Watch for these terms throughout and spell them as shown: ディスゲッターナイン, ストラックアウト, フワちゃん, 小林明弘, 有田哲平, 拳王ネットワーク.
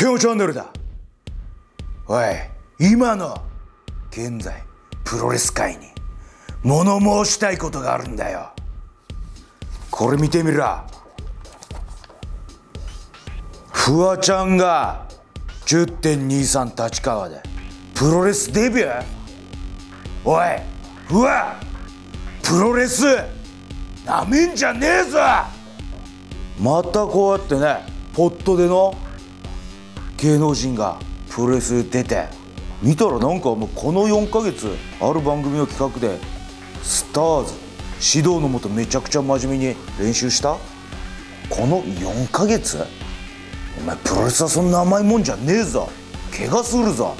ケオチャンネルだ。おい、今の現在プロレス界に物申したいことがあるんだよ。これ見てみろ。フワちゃんが 10.23 立川でプロレスデビュー。おいフワ、プロレスなめんじゃねえぞ。またこうやってね、ポットでの芸能人がプロレス出て見たら、なんかもうこの4ヶ月ある番組の企画でスターズ指導のもとめちゃくちゃ真面目に練習した。この4ヶ月、お前プロレスはそんな甘いもんじゃねえぞ、怪我するぞ。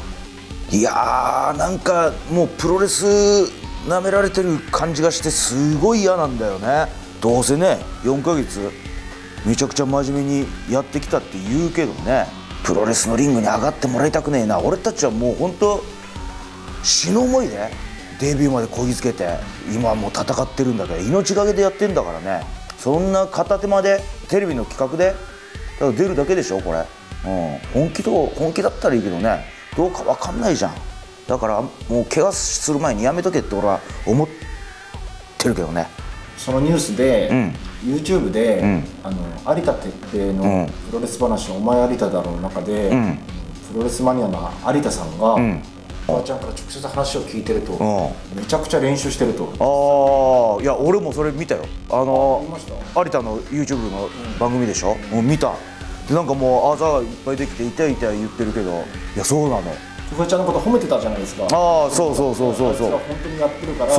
いやー、なんかもうプロレスなめられてる感じがしてすごい嫌なんだよね。どうせね、4ヶ月めちゃくちゃ真面目にやってきたって言うけどね、プロレスのリングに上がってもらいたくねえな。俺たちはもうほんと死の思いでデビューまでこぎつけて、今はもう戦ってるんだから、命がけでやってんだからね。そんな片手間でテレビの企画で出るだけでしょこれ、うん、本気だったらいいけどね、どうか分かんないじゃん。だからもう怪我する前にやめとけって俺は思ってるけどね。そのニュースで、YouTube で、有田哲平のプロレス話「お前有田だろ」の中で、プロレスマニアの有田さんが、フワちゃんから直接話を聞いてると、めちゃくちゃ練習してると。ああ、いや俺もそれ見たよ。有田の YouTube の番組でしょ、もう見た。でなんかもうあざがいっぱいできて痛い痛い言ってるけど、いやそうなの、フワちゃんのこと褒めてたじゃないですか。ああ、そうそう、本当にやってるから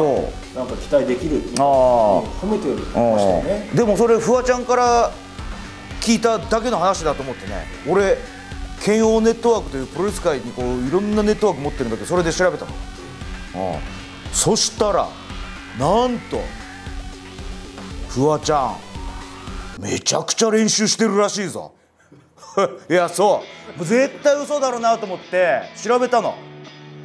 なんか期待できるって褒めてましたよね。でもそれフワちゃんから聞いただけの話だと思ってね、俺拳王ネットワークというプロレス界にこういろんなネットワーク持ってるんだけど、それで調べたの。そしたらなんとフワちゃんめちゃくちゃ練習してるらしいぞ。いやそう絶対嘘だろうなと思って調べたの、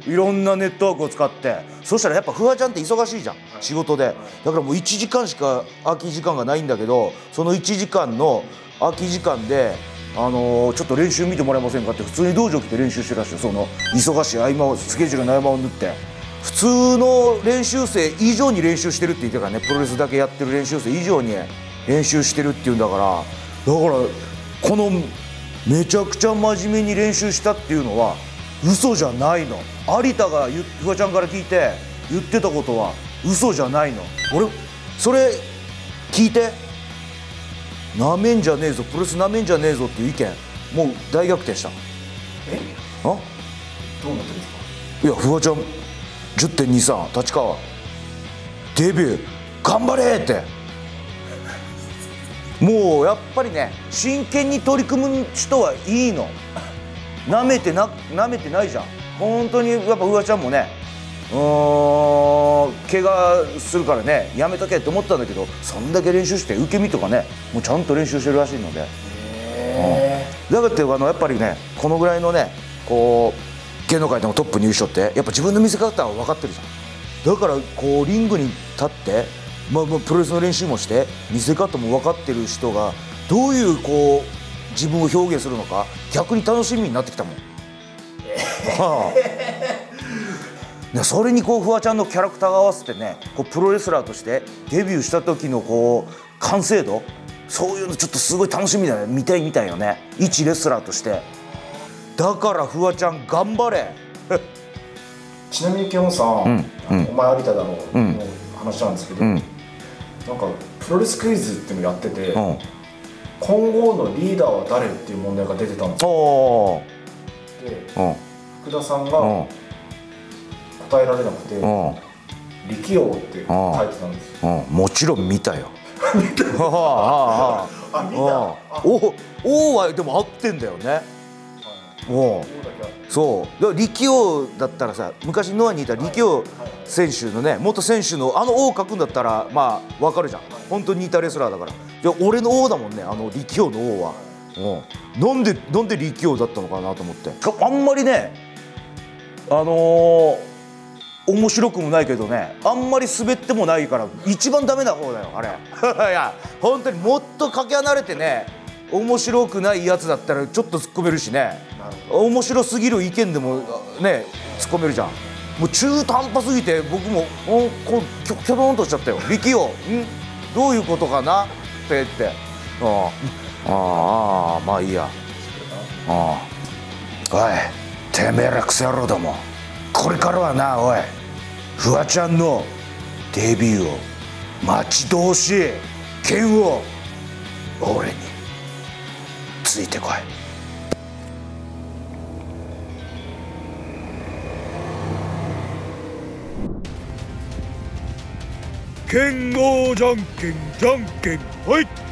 いろんなネットワークを使って。そしたらやっぱフワちゃんって忙しいじゃん、仕事で。だからもう1時間しか空き時間がないんだけど、その1時間の空き時間でちょっと練習見てもらえませんかって普通に道場来て練習してらっしゃる。その忙しい合間を、スケジュールの合間を縫って、普通の練習生以上に練習してるって言ってたからね。プロレスだけやってる練習生以上に練習してるっていうんだから、このめちゃくちゃ真面目に練習したっていうのは嘘じゃないの。有田がフワちゃんから聞いて言ってたことは嘘じゃないの。俺それ聞いて、なめんじゃねえぞ、プロレスなめんじゃねえぞっていう意見、もう大逆転した。え？あ？どうなってるんですか？いや、フワちゃん 10.23 立川デビュー頑張れって、もうやっぱりね、真剣に取り組む人はいいの。なめてないじゃん本当に。やっぱフワちゃんもね、怪我するからねやめとけって思ったんだけど、そんだけ練習して受け身とかね、もうちゃんと練習してるらしいので、だってやっぱりね、このぐらいのねこう芸能界でもトップ入賞ってやっぱ自分の見せ方は分かってるじゃん。だからこうリングに立ってプロレスの練習もして見せ方も分かってる人がどういうこう自分を表現するのか、逆に楽しみになってきたもん。それにこうフワちゃんのキャラクターが合わせてね、こうプロレスラーとしてデビューした時のこう完成度、そういうのちょっとすごい楽しみだね、見たいみたいよね、一レスラーとして。だからフワちゃん頑張れ。ちなみにケンさん、お前有田だろうの話なんですけど、なんかプロレスクイズっていうのやってて、今後のリーダーは誰っていう問題が出てたんですよ。で、福田さんが答えられなくて「力王」って書いてたんですよ。もちろん見たよ。あ、見た。王はでも合ってんだよね。そう力王だったらさ、昔ノアにいた力王選手のね、元選手のあの王書くんだったらまあ分かるじゃん、本当にいたレスラーだから。じゃ俺の王だもんね、あの力王の王は。なんで力王だったのかなと思って、あんまりね面白くもないけどね、あんまり滑ってもないから一番ダメな方だよあれ。いや本当にもっとかけ離れてね、面白くないやつだったらちょっと突っ込めるしね、面白すぎる意見でもね突っ込めるじゃん。もう中途半端すぎて僕もこうキョドンとしちゃったよ。力よ、どういうことかなって言って、ああまあいいや、おいてめえらクソ野郎ども、これからはなおいフワちゃんのデビューを待ち遠しい剣を俺についてこい。剣豪じゃんけんじゃんけん、はい。